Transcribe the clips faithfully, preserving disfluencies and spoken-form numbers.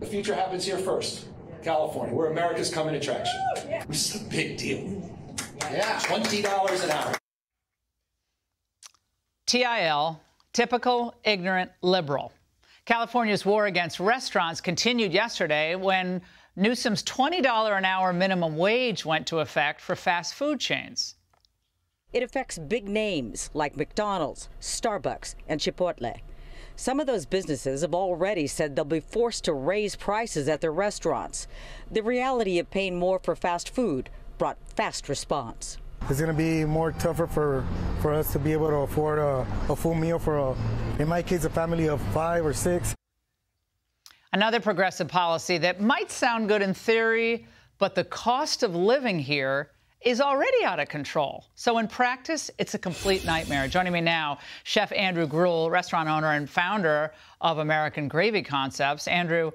The future happens here first. California, we're America's coming attraction. This is a big deal. Yeah, twenty dollars an hour. T I L, typical ignorant liberal. California's war against restaurants continued yesterday when Newsom's twenty dollars an hour minimum wage went to effect for fast food chains. It affects big names like McDonald's, Starbucks, and Chipotle. Some of those businesses have already said they'll be forced to raise prices at their restaurants. The reality of paying more for fast food brought fast response. It's going to be more tougher for, for us to be able to afford a, a full meal for, a, in my case, a family of five or six. Another progressive policy that might sound good in theory, but the cost of living here is already out of control. So in practice, it's a complete nightmare. Joining me now, Chef Andrew Gruel, restaurant owner and founder of American Gravy Concepts. Andrew,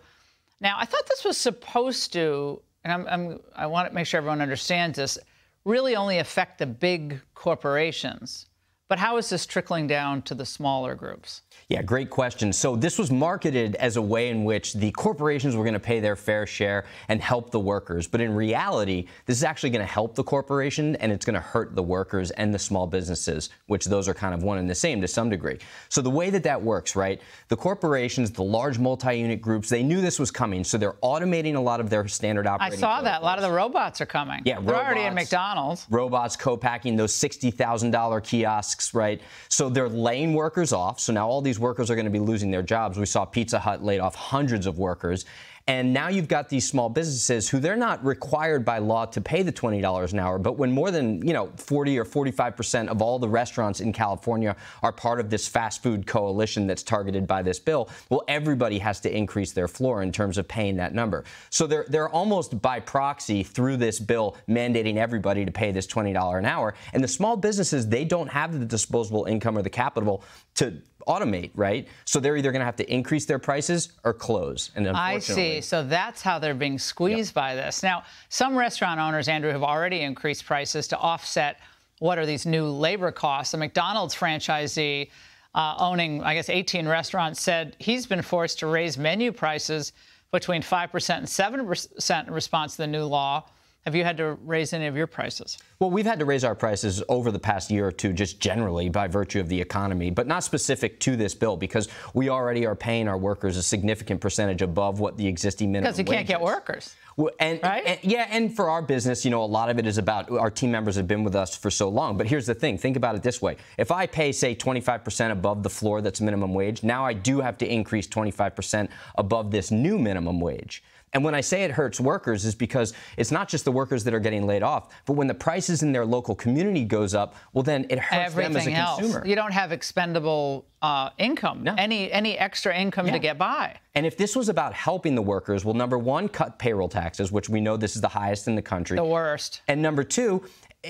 now I thought this was supposed to, and I'm, I'm, I want to make sure everyone understands this, really only affect the big corporations. But how is this trickling down to the smaller groups? Yeah, great question. So this was marketed as a way in which the corporations were going to pay their fair share and help the workers. But in reality, this is actually going to help the corporation, and it's going to hurt the workers and the small businesses, which those are kind of one and the same to some degree. So the way that that works, right, the corporations, the large multi-unit groups, they knew this was coming. So they're automating a lot of their standard operating. I saw that. Workers. A lot of the robots are coming. Yeah, robots. They're already in McDonald's. Robots co-packing those sixty thousand dollar kiosks. Right? So they're laying workers off. So now all these workers are going to be losing their jobs. We saw Pizza Hut laid off hundreds of workers. And now you've got these small businesses who they're not required by law to pay the twenty dollars an hour. But when more than, you know, forty or forty-five percent of all the restaurants in California are part of this fast food coalition that's targeted by this bill, well, everybody has to increase their floor in terms of paying that number. So they're, they're almost by proxy through this bill mandating everybody to pay this twenty dollars an hour. And the small businesses, they don't have the disposable income or the capital to automate, right? So they're either going to have to increase their prices or close. And unfortunately, I see. So that's how they're being squeezed, yep, by this. Now, some restaurant owners, Andrew, have already increased prices to offset what are these new labor costs. The McDonald's franchisee uh, owning, I guess, eighteen restaurants said he's been forced to raise menu prices between five percent and seven percent in response to the new law. Have you had to raise any of your prices? Well, we've had to raise our prices over the past year or two, just generally by virtue of the economy, but not specific to this bill, because we already are paying our workers a significant percentage above what the existing minimum wage is. Because you can't get workers. Well, and, right? and, yeah, and for our business, you know, a lot of it is about our team members have been with us for so long. But here's the thing. Think about it this way. If I pay, say, twenty-five percent above the floor that's minimum wage, now I do have to increase twenty-five percent above this new minimum wage. And when I say it hurts workers is because it's not just the workers that are getting laid off, but when the prices in their local community goes up, well, then it hurts Everything them as a else. consumer. You don't have expendable uh, income, no. any any extra income yeah. to get by. And if this was about helping the workers, well, number one, cut payroll taxes, which we know this is the highest in the country. The worst. And number two,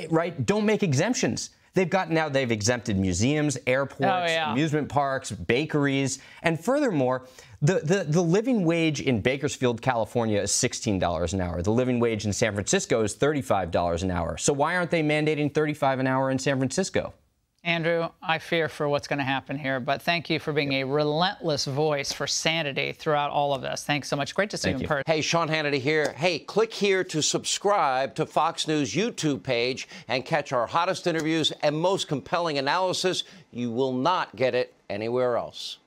right, don't make exemptions. They've got now they've exempted museums, airports, oh, yeah. amusement parks, bakeries. And furthermore, the, the, the living wage in Bakersfield, California is sixteen dollars an hour. The living wage in San Francisco is thirty-five dollars an hour. So why aren't they mandating thirty-five dollars an hour in San Francisco? Andrew, I fear for what's going to happen here, but thank you for being a relentless voice for sanity throughout all of this. Thanks so much. Great to see you in person. Hey, Sean Hannity here. Hey, click here to subscribe to Fox News YouTube page and catch our hottest interviews and most compelling analysis. You will not get it anywhere else.